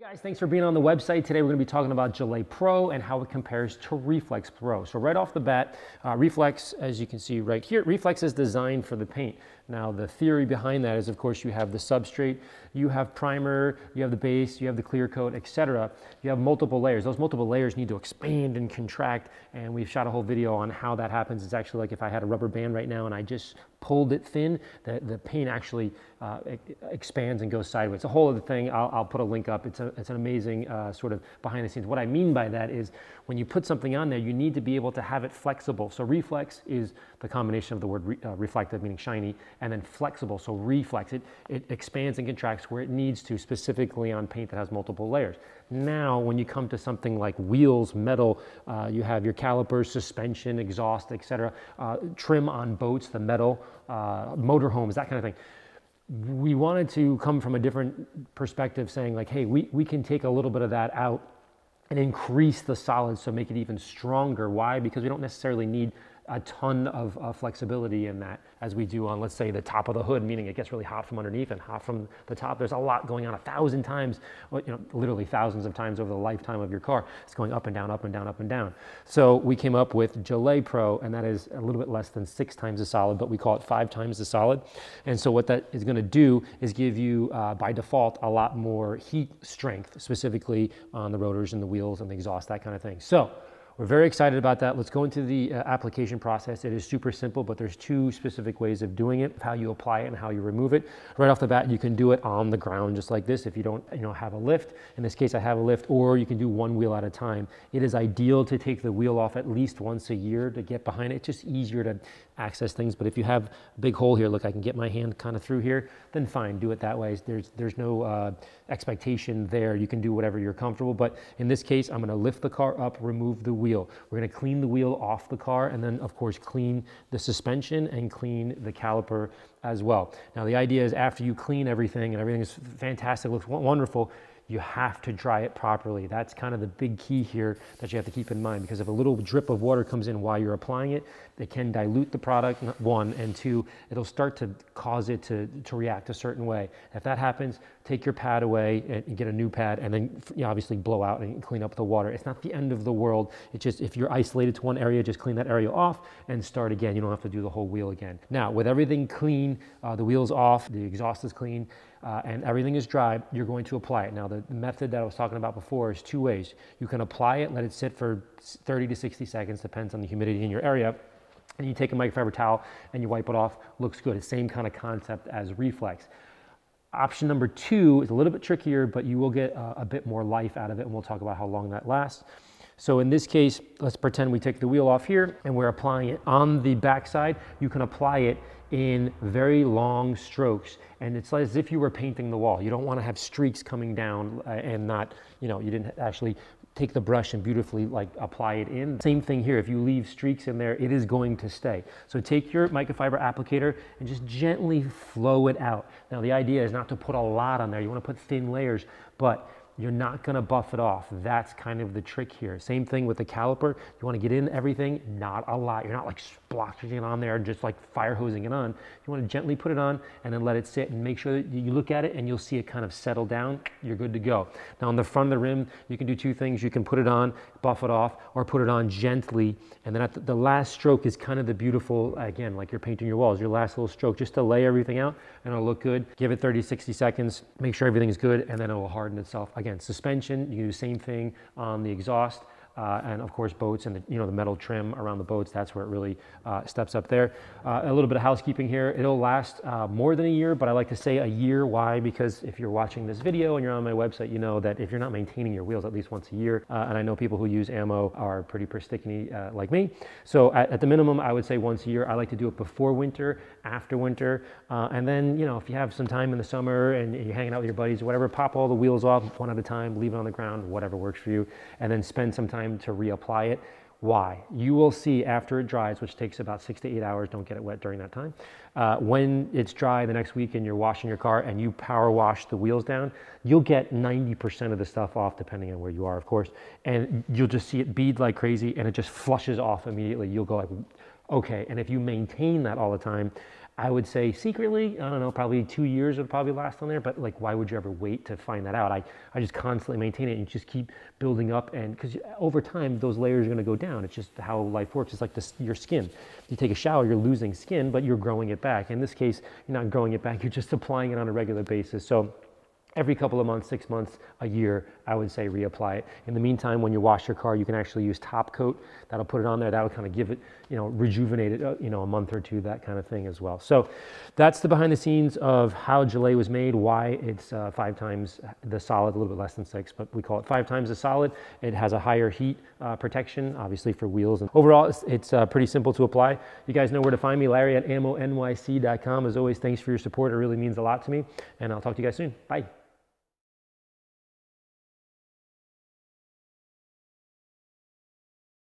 Hey guys, thanks for being on the website. Today we're going to be talking about Gelée Pro and how it compares to Reflex Pro. So right off the bat, Reflex, as you can see right here, Reflex is designed for the paint. Now the theory behind that is, of course, you have the substrate, you have primer, you have the base, you have the clear coat, etc. You have multiple layers. Those multiple layers need to expand and contract, and we've shot a whole video on how that happens. It's actually like if I had a rubber band right now and I just pulled it thin, the paint actually expands and goes sideways. It's a whole other thing. I'll put a link up. It's an amazing sort of behind the scenes. What I mean by that is when you put something on there, you need to be able to have it flexible. So reflex is the combination of the word reflective, meaning shiny, and then flexible. So reflex, it expands and contracts where it needs to, specifically on paint that has multiple layers. Now, when you come to something like wheels, metal, you have your calipers, suspension, exhaust, etc. Trim on boats, the metal, motorhomes, that kind of thing. We wanted to come from a different perspective, saying like, hey, we can take a little bit of that out and increase the solids, so make it even stronger. Why? Because we don't necessarily need a ton of flexibility in that as we do on, let's say, the top of the hood, meaning it gets really hot from underneath and hot from the top. There's a lot going on 1,000 times, you know, literally thousands of times over the lifetime of your car. It's going up and down, up and down, up and down. So we came up with Gelée Pro, and that is a little bit less than 6 times the solid, but we call it 5 times the solid. And so what that is gonna do is give you, by default, a lot more heat strength, specifically on the rotors and the wheels and the exhaust, that kind of thing. So we're very excited about that. Let's go into the application process. It is super simple, but there's 2 specific ways of doing it, how you apply it and how you remove it. Right off the bat, you can do it on the ground just like this if you don't have a lift. In this case, I have a lift, or you can do one wheel at a time. It is ideal to take the wheel off at least once a year to get behind it. It's just easier to access things, but if you have a big hole here, look, I can get my hand kind of through here, then fine, do it that way. There's no expectation there. You can do whatever you're comfortable, but in this case, I'm gonna lift the car up, remove the wheel. We're going to clean the wheel off the car, and then of course clean the suspension and clean the caliper as well. Now the idea is, after you clean everything and everything is fantastic, looks wonderful, you have to dry it properly. That's kind of the big key here that you have to keep in mind, because if a little drip of water comes in while you're applying it, it can dilute the product, 1, and 2, it'll start to cause it to react a certain way. If that happens, take your pad away and get a new pad, and then obviously blow out and clean up the water. It's not the end of the world. It's just, if you're isolated to one area, just clean that area off and start again. You don't have to do the whole wheel again. Now, with everything clean, the wheel's off, the exhaust is clean, and everything is dry, you're going to apply it. Now, the method that I was talking about before is 2 ways. You can apply it, let it sit for 30 to 60 seconds, depends on the humidity in your area, and you take a microfiber towel and you wipe it off, looks good. It's the same kind of concept as reflex. Option number 2 is a little bit trickier, but you will get a bit more life out of it, and we'll talk about how long that lasts. So in this case, let's pretend we take the wheel off here and we're applying it on the backside. You can apply it in very long strokes, and it's as if you were painting the wall. You don't want to have streaks coming down and not, you didn't actually take the brush and beautifully apply it in. Same thing here, if you leave streaks in there, it is going to stay. So take your microfiber applicator and just gently flow it out. Now the idea is not to put a lot on there. You want to put thin layers, but you're not gonna buff it off. That's kind of the trick here. Same thing with the caliper. You wanna get in everything, not a lot. You're not like splotching it on there and just like fire hosing it on. You wanna gently put it on and then let it sit, and make sure that you look at it and you'll see it kind of settle down. You're good to go. Now on the front of the rim, you can do 2 things. You can put it on, buff it off, or put it on gently. And then at the last stroke is kind of the beautiful, again, like you're painting your walls, your last little stroke, just to lay everything out and it'll look good. Give it 30, 60 seconds, make sure everything's good, and then it will harden itself. Again, suspension, you can do the same thing on the exhaust, and of course boats, and the metal trim around the boats, that's where it really steps up there. A little bit of housekeeping here. It'll last more than a year, but I like to say a year. Why? Because if you're watching this video and you're on my website, you know that if you're not maintaining your wheels at least once a year, and I know people who use ammo are pretty persnickety like me, so at the minimum, I would say once a year. I like to do it before winter, after winter, and then if you have some time in the summer and you're hanging out with your buddies or whatever, pop all the wheels off one at a time, leave it on the ground, whatever works for you, and then spend some time to reapply it. Why? You will see after it dries, which takes about 6 to 8 hours, don't get it wet during that time. When it's dry the next week and you're washing your car and you power wash the wheels down, you'll get 90% of the stuff off, depending on where you are, of course, and you'll just see it bead like crazy and it just flushes off immediately. You'll go like, okay. And if you maintain that all the time, I would say secretly, I don't know, probably 2 years would probably last on there, but like, why would you ever wait to find that out? I just constantly maintain it and just keep building up, and because over time, those layers are gonna go down. It's just how life works. It's like this, your skin. You take a shower, you're losing skin, but you're growing it back. In this case, you're not growing it back, you're just applying it on a regular basis. So every couple of months, 6 months, a year, I would say reapply it. In the meantime, when you wash your car, you can actually use top coat. That'll put it on there. That'll kind of give it, you know, rejuvenate it, you know, a month or two, that kind of thing as well. So that's the behind the scenes of how gelée was made, why it's 5 times the solid, a little bit less than 6, but we call it 5 times the solid. It has a higher heat protection, obviously, for wheels. And overall, it's pretty simple to apply. You guys know where to find me, Larry at ammonyc.com. As always, thanks for your support. It really means a lot to me, and I'll talk to you guys soon. Bye.